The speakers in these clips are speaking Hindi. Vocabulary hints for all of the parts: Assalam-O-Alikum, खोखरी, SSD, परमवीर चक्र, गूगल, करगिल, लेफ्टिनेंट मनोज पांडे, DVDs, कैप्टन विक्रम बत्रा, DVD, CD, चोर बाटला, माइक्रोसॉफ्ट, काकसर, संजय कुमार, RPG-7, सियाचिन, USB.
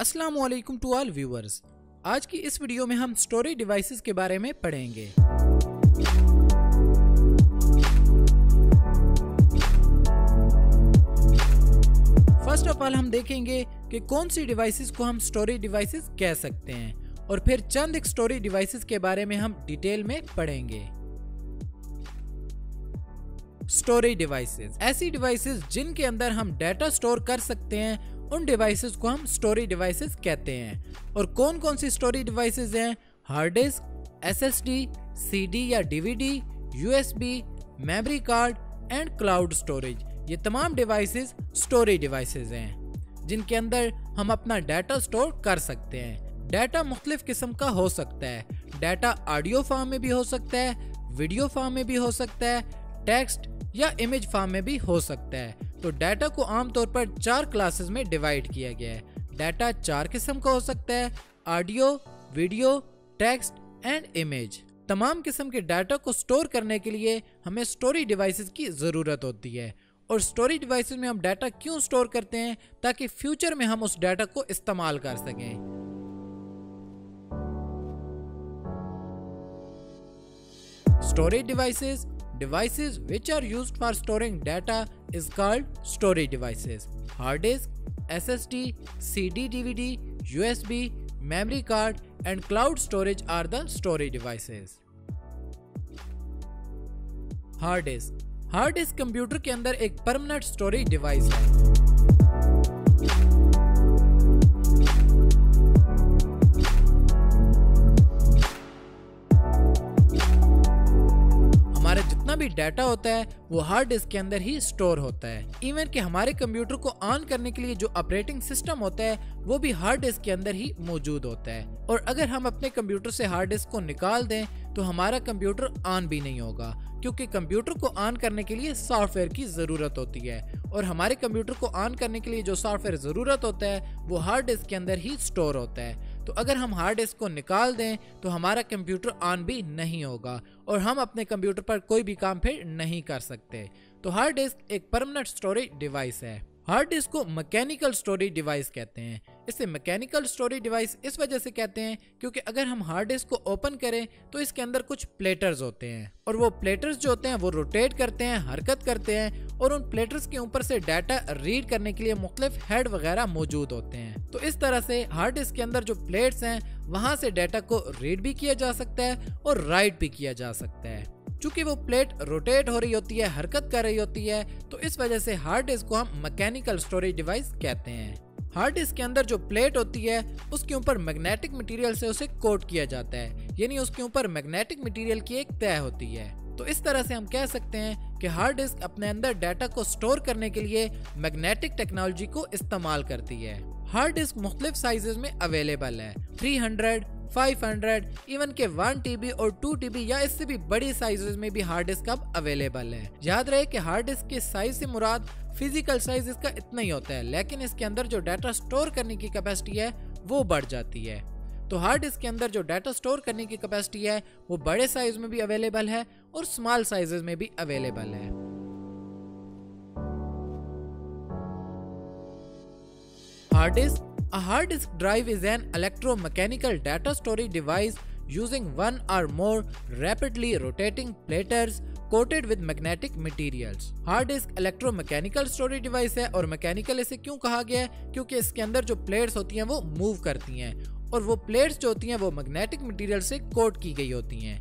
अस्सलामुअलैकुम टू ऑल व्यूअर्स। आज की इस वीडियो में हम स्टोरेज डिवाइसेस के बारे में पढ़ेंगे। फर्स्ट ऑफ ऑल हम देखेंगे कि कौन सी डिवाइसेस को हम स्टोरेज डिवाइसेस कह सकते हैं और फिर चंद एक स्टोरेज डिवाइसेस के बारे में हम डिटेल में पढ़ेंगे। स्टोरेज डिवाइसेस ऐसी डिवाइसेस जिनके अंदर हम डाटा स्टोर कर सकते हैं, उन डिवाइसेस को हम स्टोरेज डिवाइसेस कहते हैं। और कौन कौन सी स्टोरेज डिवाइसेस हैं? हार्ड डिस्क, एसएसडी, सीडी या DVD, USB, memory card and cloud storage. ये तमाम डिवाइसेस स्टोरेज डिवाइसेस हैं जिनके अंदर हम अपना डाटा स्टोर कर सकते हैं। डाटा मुख्तलिफ किस्म का हो सकता है। डाटा ऑडियो फॉर्म में भी हो सकता है, वीडियो फॉर्म में भी हो सकता है, टेक्स्ट या इमेज फॉर्म में भी हो सकता है। तो डाटा को आमतौर पर चार क्लासेस में डिवाइड किया गया है। डाटा चार किस्म का हो सकता है: audio, video, text and image. तमाम किस्म के डाटा को स्टोर करने के लिए हमें स्टोरेज डिवाइसेस की ज़रूरत होती है। और स्टोरेज डिवाइसेस में हम डाटा क्यों स्टोर करते हैं? ताकि फ्यूचर में हम उस डाटा को इस्तेमाल कर सकें। Storage devices Devices which are used for storing data is called storage devices. Hard disk, SSD, CD, DVD, USB, memory card and cloud storage are the storage devices. Hard disk. Hard disk computer के अंदर एक परमानेंट स्टोरेज डिवाइस है। भी डाटा होता है वो हार्ड डिस्क के अंदर ही स्टोर होता है। इवन कि हमारे कंप्यूटर को ऑन करने के लिए जो ऑपरेटिंग सिस्टम होता है वो भी हार्ड डिस्क के अंदर ही मौजूद होता है। और अगर हम अपने कंप्यूटर से हार्ड डिस्क को निकाल दें तो हमारा कंप्यूटर ऑन भी नहीं होगा, क्योंकि कंप्यूटर को ऑन करने के लिए सॉफ्टवेयर की जरूरत होती है। और हमारे कंप्यूटर को ऑन करने के लिए जो सॉफ्टवेयर जरूरत होता है वो हार्ड डिस्क के अंदर ही स्टोर होता है। तो अगर हम हार्ड डिस्क को निकाल दें तो हमारा कंप्यूटर ऑन भी नहीं होगा और हम अपने कंप्यूटर पर कोई भी काम फिर नहीं कर सकते। तो हार्ड डिस्क एक परमानेंट स्टोरेज डिवाइस है। हार्ड डिस्क को मैकेनिकल स्टोरेज डिवाइस कहते हैं। इसे मैकेनिकल स्टोरेज डिवाइस इस वजह से कहते हैं क्योंकि अगर हम हार्ड डिस्क को ओपन करें तो इसके अंदर कुछ प्लेटर्स होते हैं और वो प्लेटर्स जो होते हैं वो रोटेट करते हैं, हरकत करते हैं। और उन प्लेटर्स के ऊपर से डाटा रीड करने के लिए मुख्तलिफ हेड वगैरह मौजूद होते हैं। तो इस तरह से हार्ड डिस्क के अंदर जो प्लेट्स हैं वहाँ से डाटा को रीड भी किया जा सकता है और राइट भी किया जा सकता है। चूंकि वो प्लेट रोटेट हो रही होती है, हरकत कर रही होती है, तो इस वजह से हार्ड डिस्क को हम मैकेनिकल स्टोरेज डिवाइस कहते हैं। हार्ड डिस्क के अंदर जो प्लेट होती है उसके ऊपर मैग्नेटिक मटेरियल से उसे कोट किया जाता है, यानी उसके ऊपर मैग्नेटिक मटेरियल की एक तह होती है। तो इस तरह से हम कह सकते हैं कि हार्ड डिस्क अपने अंदर डाटा को स्टोर करने के लिए मैग्नेटिक टेक्नोलॉजी को इस्तेमाल करती है। हार्ड डिस्क मुख्तलिफ साइजेज में अवेलेबल है। 300, 500, इवन के 1 TB और 2 TB या इससे भी बड़ी साइजेस में भी हार्ड डिस्क अब अवेलेबल है। याद रहे कि हार्ड डिस्क के साइज से मुराद फिजिकल साइज इसका इतना ही होता है, लेकिन इसके अंदर जो डाटा स्टोर करने की कैपेसिटी है वो बढ़ जाती है। तो हार्ड डिस्क के अंदर जो डाटा स्टोर करने की कैपेसिटी है वो बड़े साइज में भी अवेलेबल है और स्मॉल साइजेस में भी अवेलेबल है। Hard disk A hard disk drive is an electromechanical data storage device using one or more rapidly rotating platters coated with magnetic materials. Hard disk electromechanical storage device है। और mechanical इसे क्यों कहा गया है? क्योंकि इसके अंदर जो plates होती हैं वो move करती हैं और वो plates जो होती हैं वो magnetic material से coat की गई होती हैं।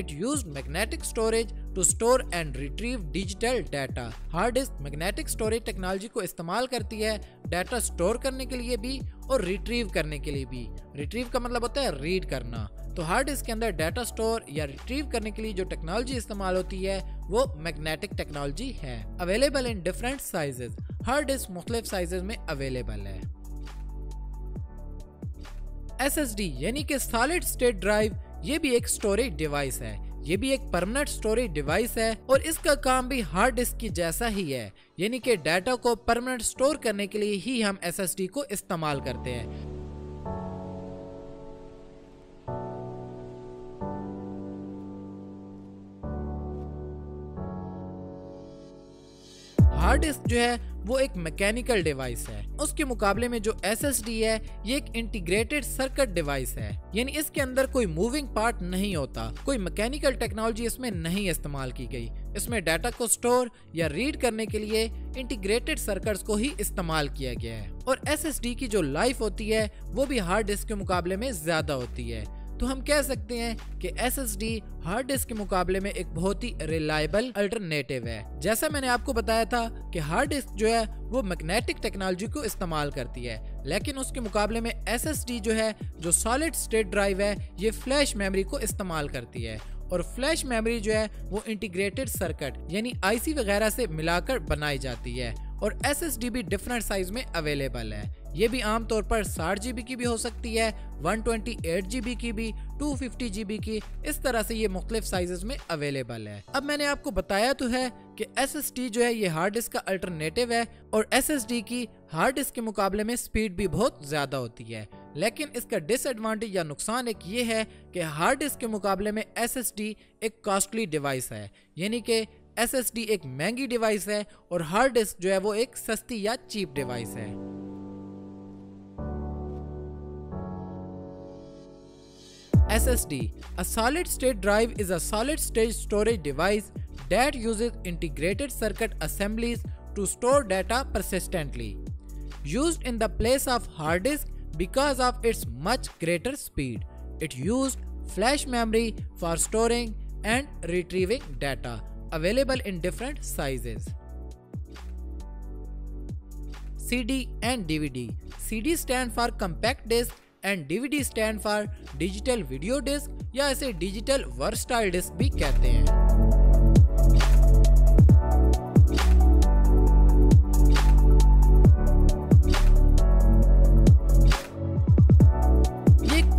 It used magnetic storage to store and retrieve digital data. Hard disk magnetic storage technology को इस्तेमाल करती है डाटा स्टोर करने के लिए भी और रिट्रीव करने के लिए भी। रिट्रीव का मतलब होता है रीड करना। तो हार्ड डिस्क के अंदर डाटा स्टोर या रिट्रीव करने के लिए जो टेक्नोलॉजी इस्तेमाल होती है वो मैग्नेटिक टेक्नोलॉजी है। Available in different sizes. Hard disk मुख्तलिफ साइजेस में अवेलेबल है। SSD यानी कि सॉलिड स्टेट ड्राइव, ये भी एक स्टोरेज डिवाइस है। ये भी एक परमानेंट स्टोरेज डिवाइस है और इसका काम भी हार्ड डिस्क की जैसा ही है, यानी कि डाटा को परमानेंट स्टोर करने के लिए ही हम SSD को इस्तेमाल करते हैं। हार्ड डिस्क जो है वो एक मैकेनिकल डिवाइस है। उसके मुकाबले में जो SSD है ये एक इंटीग्रेटेड सर्किट डिवाइस है, यानी इसके अंदर कोई मूविंग पार्ट नहीं होता, कोई मैकेनिकल टेक्नोलॉजी इसमें नहीं इस्तेमाल की गई। इसमें डाटा को स्टोर या रीड करने के लिए इंटीग्रेटेड सर्किट्स को ही इस्तेमाल किया गया है। और SSD की जो लाइफ होती है वो भी हार्ड डिस्क के मुकाबले में ज्यादा होती है, तो हम कह सकते हैं कि SSD हार्ड डिस्क के मुकाबले में एक बहुत ही रिलायबल अल्टरनेटिव है। जैसा मैंने आपको बताया था कि हार्ड डिस्क जो है वो मैग्नेटिक टेक्नोलॉजी को इस्तेमाल करती है, लेकिन उसके मुकाबले में SSD जो है, जो सॉलिड स्टेट ड्राइव है, ये फ्लैश मेमोरी को इस्तेमाल करती है। और फ्लैश मेमोरी जो है वो इंटीग्रेटेड सर्किट यानी IC वगैरह से मिलाकर बनाई जाती है। और SSD भी डिफरेंट साइज में अवेलेबल है, ये भी आमतौर पर 60 GB की भी हो सकती है, 128 GB की भी, 250 GB की, इस तरह से ये मुख्तलिफ साइजेस में अवेलेबल है। अब मैंने आपको बताया तो है कि SSD जो है ये हार्ड डिस्क का अल्टरनेटिव है और SSD की हार्ड डिस्क के मुकाबले में स्पीड भी बहुत ज्यादा होती है, लेकिन इसका डिसएडवांटेज या नुकसान एक ये है कि हार्ड डिस्क के मुकाबले में SSD एक कॉस्टली डिवाइस है, यानी कि SSD एक महंगी डिवाइस है और हार्ड डिस्क जो है वो एक सस्ती या चीप डिवाइस है। SSD, a solid state drive, is a solid state storage device that uses integrated circuit assemblies to store data persistently, used in the place of hard disk because of its much greater speed. It used flash memory for storing and retrieving data, available in different sizes. CD and DVD. CD stand for compact disc and DVD stand for digital video disc या इसे digital versatile disc भी कहते हैं।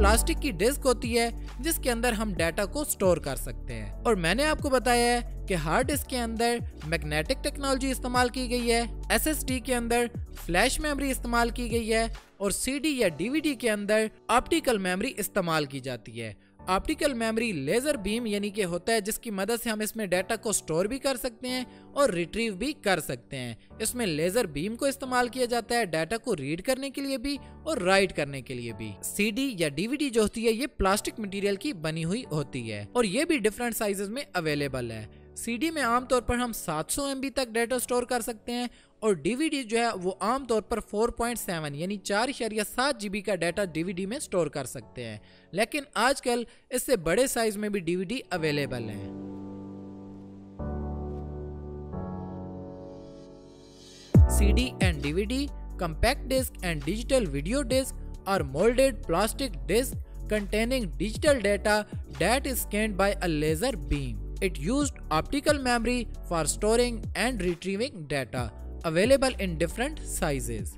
प्लास्टिक की डिस्क होती है जिसके अंदर हम डाटा को स्टोर कर सकते हैं। और मैंने आपको बताया है कि हार्ड डिस्क के अंदर मैग्नेटिक टेक्नोलॉजी इस्तेमाल की गई है, SSD के अंदर फ्लैश मेमोरी इस्तेमाल की गई है और CD या DVD के अंदर ऑप्टिकल मेमोरी इस्तेमाल की जाती है। ऑप्टिकल मेमोरी लेजर बीम यानी कि होता है जिसकी मदद से हम इसमें डाटा को स्टोर भी कर सकते हैं और रिट्रीव भी कर सकते हैं। इसमें लेजर बीम को इस्तेमाल किया जाता है डाटा को रीड करने के लिए भी और राइट करने के लिए भी। CD या DVD जो होती है ये प्लास्टिक मटेरियल की बनी हुई होती है और ये भी डिफरेंट साइजेस में अवेलेबल है। CD में आमतौर पर हम 700 MB तक डाटा स्टोर कर सकते हैं और DVD जो है वो आमतौर पर 4.7 यानी 4.7 GB का डाटा DVD में स्टोर कर सकते हैं, लेकिन आजकल इससे बड़े साइज में भी DVD अवेलेबल है। CD and DVD, compact disc and digital video disc are molded plastic discs containing digital data that is scanned by a laser beam. It used optical memory for storing and retrieving data, available in different sizes.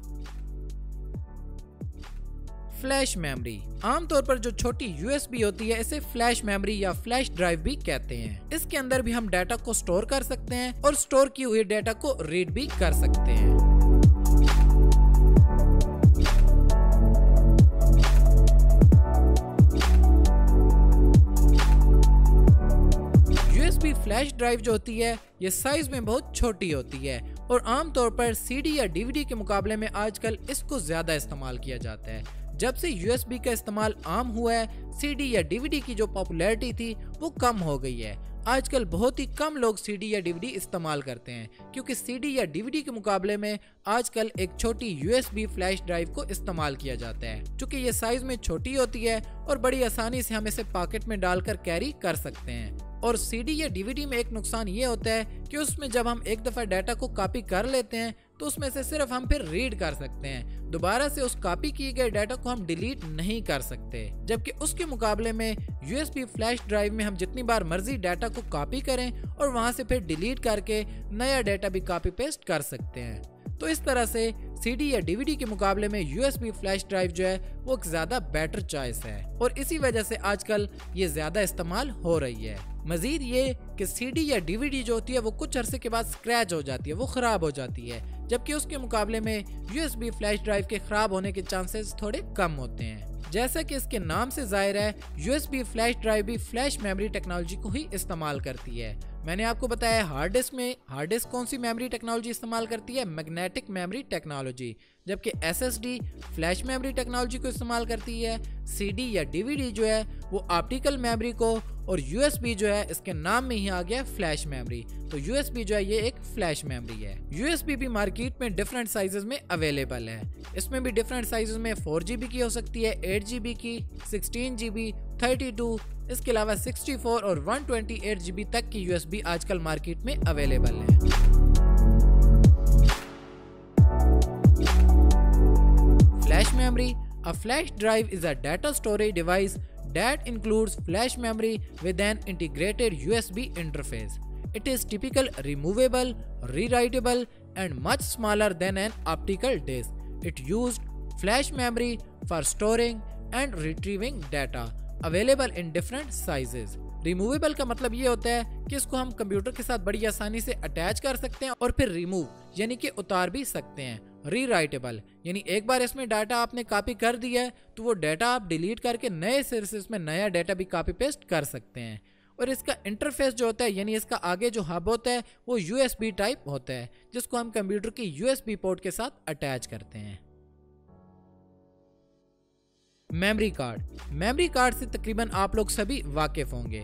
Flash memory आमतौर पर जो छोटी USB होती है इसे फ्लैश मेमोरी या फ्लैश ड्राइव भी कहते हैं। इसके अंदर भी हम डाटा को स्टोर कर सकते हैं और स्टोर किए हुए डाटा को रीड भी कर सकते हैं। फ्लैश ड्राइव जो होती है ये साइज में बहुत छोटी होती है और आमतौर पर CD या DVD के मुकाबले में आजकल इसको ज्यादा इस्तेमाल किया जाता है। जब से USB का इस्तेमाल आम हुआ है, CD या DVD की जो पॉपुलैरिटी थी वो कम हो गई है। आजकल बहुत ही कम लोग CD या DVD इस्तेमाल करते हैं क्योंकि CD या DVD के मुकाबले में आजकल एक छोटी USB फ्लैश ड्राइव को इस्तेमाल किया जाता है। चूँकि ये साइज में छोटी होती है और बड़ी आसानी से हम इसे पॉकेट में डालकर कैरी कर सकते हैं। और CD या DVD में एक नुकसान ये होता है कि उसमें जब हम एक दफ़ा डाटा को कॉपी कर लेते हैं तो उसमें से सिर्फ हम फिर रीड कर सकते हैं, दोबारा से उस कॉपी किए गए डाटा को हम डिलीट नहीं कर सकते। जबकि उसके मुकाबले में USB फ्लैश ड्राइव में हम जितनी बार मर्जी डाटा को कॉपी करें और वहाँ से फिर डिलीट करके नया डाटा भी कॉपी पेस्ट कर सकते हैं। तो इस तरह से CD या DVD के मुकाबले में USB फ्लैश ड्राइव जो है वो एक ज़्यादा बेटर चॉइस है और इसी वजह से आजकल ये ज़्यादा इस्तेमाल हो रही है। मजीद ये कि CD या DVD जो होती है वो कुछ अरसे के बाद स्क्रैच हो जाती है, वो ख़राब हो जाती है, जबकि उसके मुकाबले में USB फ्लैश ड्राइव के ख़राब होने के चांसेस थोड़े कम होते हैं। जैसा कि इसके नाम से जाहिर है, USB फ्लैश ड्राइव भी फ्लैश मेमोरी टेक्नोलॉजी को ही इस्तेमाल करती है। मैंने आपको बताया हार्ड डिस्क में हार्ड डिस्क कौन सी मेमोरी टेक्नोलॉजी इस्तेमाल करती है, मैग्नेटिक मेमोरी टेक्नोलॉजी, जबकि एसएसडी फ्लैश मेमोरी टेक्नोलॉजी को इस्तेमाल करती है। सीडी या डीवीडी जो है वो ऑप्टिकल मेमोरी को, और यूएसबी जो है इसके नाम में ही आ गया फ्लैश मेमोरी, तो यूएसबी जो है ये एक फ्लैश मेमोरी है। यूएसबी भी मार्केट में डिफरेंट साइजेस में अवेलेबल है। इसमें भी डिफरेंट साइजेस में 4GB की हो सकती है, 8GB की, 16GB, 32, इसके अलावा 64 और 128GB तक की यूएसबी आजकल मार्केट में अवेलेबल है। Flash memory, a flash drive is a data storage device that includes flash memory with an integrated USB interface. It is typically removable, rewritable and much smaller than an optical disk. It used flash memory for storing and retrieving data, available in different sizes. Removable का मतलब ये होता है कि इसको हम कंप्यूटर के साथ बड़ी आसानी से अटैच कर सकते हैं और फिर रिमूव यानी कि उतार भी सकते हैं। रीराइटेबल यानी एक बार इसमें डाटा आपने कॉपी कर दिया है तो वो डाटा आप डिलीट करके नए सिरे से इसमें नया डाटा भी कॉपी पेस्ट कर सकते हैं। और इसका इंटरफेस जो होता है यानी इसका आगे जो हब होता है वो USB टाइप होता है, जिसको हम कंप्यूटर की USB पोर्ट के साथ अटैच करते हैं। मेमोरी कार्ड, मेमोरी कार्ड से तकरीबन आप लोग सभी वाकिफ होंगे।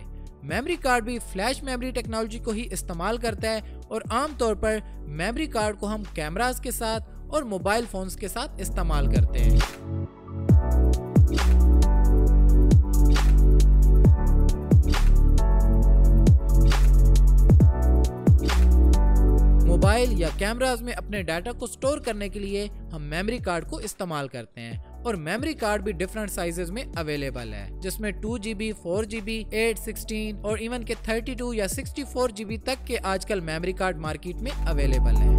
मेमोरी कार्ड भी फ्लैश मेमोरी टेक्नोलॉजी को ही इस्तेमाल करता है और आमतौर पर मेमोरी कार्ड को हम कैमरास के साथ और मोबाइल फोन्स के साथ इस्तेमाल करते हैं। मोबाइल या कैमरास में अपने डाटा को स्टोर करने के लिए हम मेमोरी कार्ड को इस्तेमाल करते हैं। और मेमोरी कार्ड भी डिफरेंट साइजेस में अवेलेबल है, जिसमें 2GB, 4GB, 8, 16 और इवन के 32 या 64GB तक के आजकल मेमोरी कार्ड मार्केट में अवेलेबल है।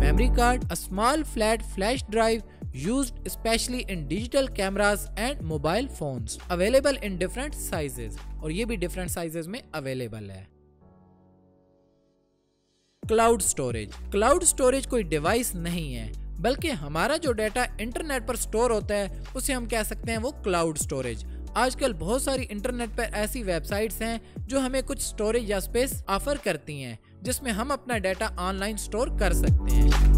Memory card, a small flat flash drive used especially in digital cameras and mobile phones, available in different sizes, और ये भी डिफरेंट साइजेस में अवेलेबल है। क्लाउड स्टोरेज, क्लाउड स्टोरेज कोई डिवाइस नहीं है, बल्कि हमारा जो डाटा इंटरनेट पर स्टोर होता है उसे हम कह सकते हैं वो क्लाउड स्टोरेज। आजकल बहुत सारी इंटरनेट पर ऐसी वेबसाइट्स हैं जो हमें कुछ स्टोरेज या स्पेस ऑफर करती हैं, जिसमें हम अपना डाटा ऑनलाइन स्टोर कर सकते हैं।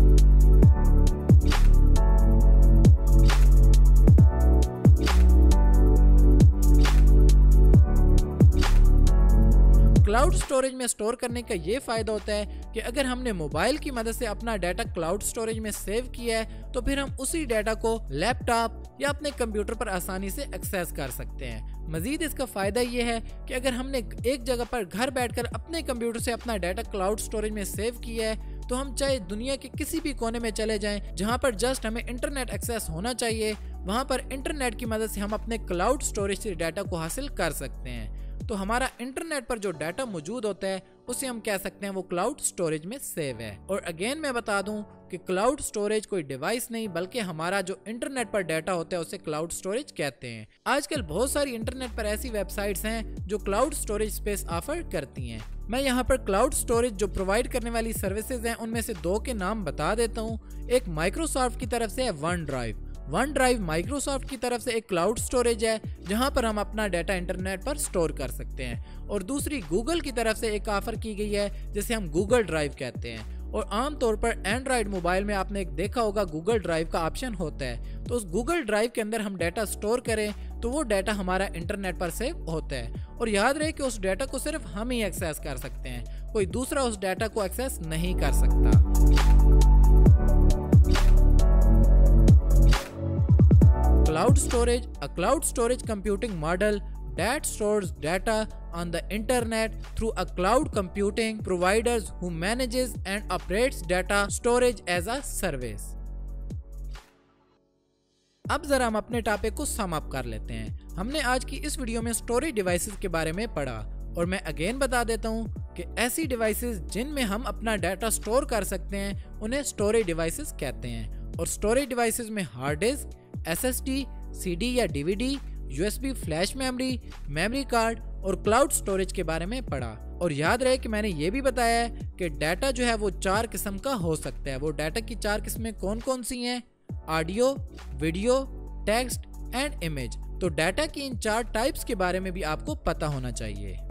क्लाउड स्टोरेज में स्टोर करने का ये फायदा होता है कि अगर हमने मोबाइल की मदद से अपना डाटा क्लाउड स्टोरेज में सेव किया है तो फिर हम उसी डाटा को लैपटॉप या अपने कंप्यूटर पर आसानी से एक्सेस कर सकते हैं। मजीद इसका फायदा ये है कि अगर हमने एक जगह पर घर बैठकर अपने कंप्यूटर से अपना डाटा क्लाउड स्टोरेज में सेव किया है तो हम चाहे दुनिया के किसी भी कोने में चले जाएं, जहां पर जस्ट हमें इंटरनेट एक्सेस होना चाहिए, वहां पर इंटरनेट की मदद से हम अपने क्लाउड स्टोरेज से डाटा को हासिल कर सकते हैं। तो हमारा इंटरनेट पर जो डाटा मौजूद होता है उसे हम कह सकते हैं वो क्लाउड स्टोरेज में सेव है। और अगेन मैं बता दूं कि क्लाउड स्टोरेज कोई डिवाइस नहीं, बल्कि हमारा जो इंटरनेट पर डाटा होता है उसे क्लाउड स्टोरेज कहते हैं। आजकल बहुत सारी इंटरनेट पर ऐसी वेबसाइट्स हैं जो क्लाउड स्टोरेज स्पेस ऑफर करती हैं। मैं यहाँ पर क्लाउड स्टोरेज जो प्रोवाइड करने वाली सर्विसेज हैं उनमें से दो के नाम बता देता हूँ। एक माइक्रोसॉफ्ट की तरफ से है OneDrive. OneDrive माइक्रोसॉफ्ट की तरफ से एक क्लाउड स्टोरेज है जहां पर हम अपना डाटा इंटरनेट पर स्टोर कर सकते हैं। और दूसरी गूगल की तरफ से एक ऑफर की गई है जिसे हम गूगल ड्राइव कहते हैं। और आमतौर पर एंड्रॉयड मोबाइल में आपने एक देखा होगा गूगल ड्राइव का ऑप्शन होता है, तो उस गूगल ड्राइव के अंदर हम डाटा स्टोर करें तो वो डाटा हमारा इंटरनेट पर सेव होता है। और याद रहे कि उस डाटा को सिर्फ हम ही एक्सेस कर सकते हैं, कोई दूसरा उस डाटा को एक्सेस नहीं कर सकता। Cloud storage, a cloud storage computing model that stores data on the internet through a cloud computing providers who manages and operates data storage as a service. अब जरा हम अपने टॉपिक को सम अप कर लेते हैं। हमने आज की इस वीडियो में स्टोरेज डिवाइसेस के बारे में पढ़ा और मैं अगेन बता देता हूँ कि ऐसी डिवाइसेस जिनमें हम अपना डाटा स्टोर कर सकते हैं उन्हें स्टोरेज डिवाइसेस कहते हैं। और स्टोरेज डिवाइसेस में हार्ड डिस्क, SSD, CD या DVD, USB flash memory, memory card और क्लाउड स्टोरेज के बारे में पढ़ा। और याद रहे कि मैंने ये भी बताया है कि डाटा जो है वो 4 किस्म का हो सकता है। वो डाटा की 4 किस्में कौन कौन सी हैं? Audio, video, text and image. तो डाटा की इन 4 टाइप्स के बारे में भी आपको पता होना चाहिए।